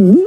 Mm-hmm.